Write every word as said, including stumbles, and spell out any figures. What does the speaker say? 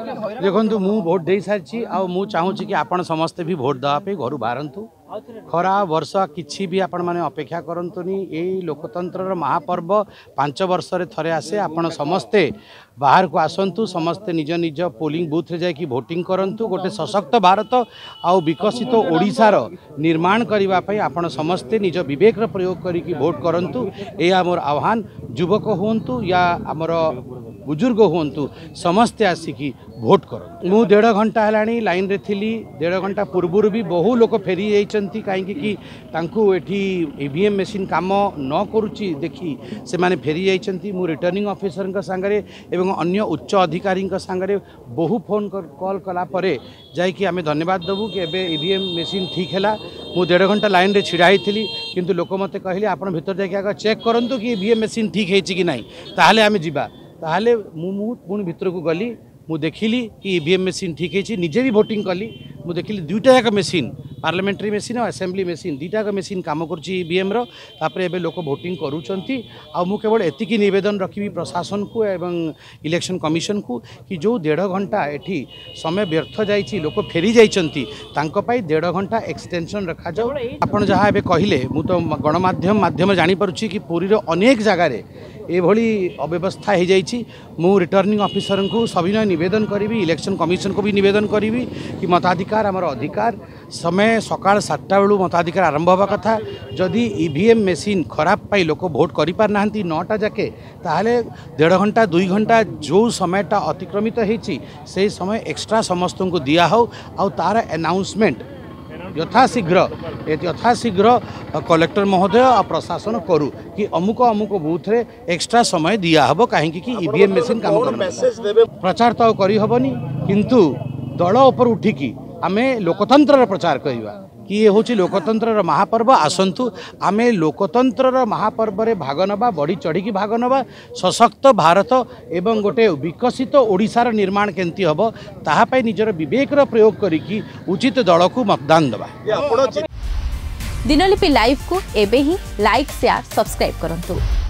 देखो मु भोट दे सारी आ चाहूँगी कि आपण समस्ते भी भोट देवाई घर बाहरतु खरा वर्षा किसी भी आपण मैंने अपेक्षा करतुनि यही लोकतंत्र महापर्व पांच वर्ष थे आसे आपण समस्ते बाहर को आसतु समस्ते निज निज पोलिंग बूथ रे जा भोटिंग करूँ गोटे सशक्त भारत आ विकसित ओडिशार निर्माण करने आपण समस्ते निज बेक प्रयोग करके भोट करूँ यह मोर आह्वान युवक हूँ या आमर बुजुर्ग हूँ समस्ते आसिकी भोट कर मु डेढ़ घंटा है लाइन रे थी डेढ़ घंटा पूर्वर भी बहु लोक फेरी जाइंट कहीं ईवीएम मेसीन कम न करुच्ची देखी से माने फेरी जाइंट मु रिटर्निंग ऑफिसर सांगे एवं अन्य उच्च अधिकारी सांगे बहु फोन कॉल कलापर जामें धन्यवाद देवु कि ईवीएम मेसीन ठीक है मु डेढ़ घंटा लाइन में ढड़ा होती कितु लोक मत कहले आपड़ भर जाकर चेक करूँ कि ईवीएम मेसीन ठीक है कि ना ताहले आम जीवा ताहले मु पुणी भितर को गली मु देखिली कि ईवीएम मेसीन ठीक है निजे भी भोटिंग कली मु देखिली दुईटा जाक मेसीन पार्लियामेंटरी मेसीन और असेंबली मेसीन दुईटा जाक मेसीन काम करुच्ची ईवीएम रो तापरे एबे लोक भोटिंग करूचंती आ मु केवल एतिकी निवेदन रखी प्रशासन को एवं इलेक्शन कमिशन को कि जो डेढ़ घंटा एठी समय व्यर्थ जाइछि लोक फेरी जाइचंती तांको पाई डेढ़ घंटा एक्सटेंशन रखा जाओ आपण जहाँ एबे कहिले मु तो गणमाध्यम माध्यम जानि परुछि कि पुरी रो अनेक जागा रे एभली अव्यवस्था हो जाइए मु रिटर्निंग ऑफिसर को सविनय नवेदन करी इलेक्शन कमिशन को भी नवेदन करी कि मताधिकार आमर अधिकार समय सका सातटा बेलू मताधिकार आरंभ होगा कथा जदि ईवीएम मेसीन खराब पाई लोक भोट कर पार ना नौटा जाके ताहले डेढ़ घंटा दुई घंटा जो समयटा अतिक्रमित हो समय एक्सट्रा समस्त को दिया हो आ तार अनाउंसमेंट यथाशीघ्र यथाशीघ्र कलेक्टर महोदय और प्रशासन करू कि अमुक अमुक बूथ रे एक्स्ट्रा समय दिया हबो कहीं ईवीएम मेसीन काम कर प्रचार तो करहबनी किंतु दल उपर उठिकी आमे लोकतंत्र प्रचार करवा कि ये हूँ लोकतंत्र महापर्व आसतु आम लोकतंत्र महापर्व रे भाग नवा बढ़ी चढ़ी भाग नवा सशक्त भारत एवं गोटे विकसित ओडिशार निर्माण केमती हम ताहापाई निजर विवेक प्रयोग करी उचित दल को मतदान दबा। दिनलिपि लाइव को एबे ही लाइक शेयर सब्सक्राइब करंतु।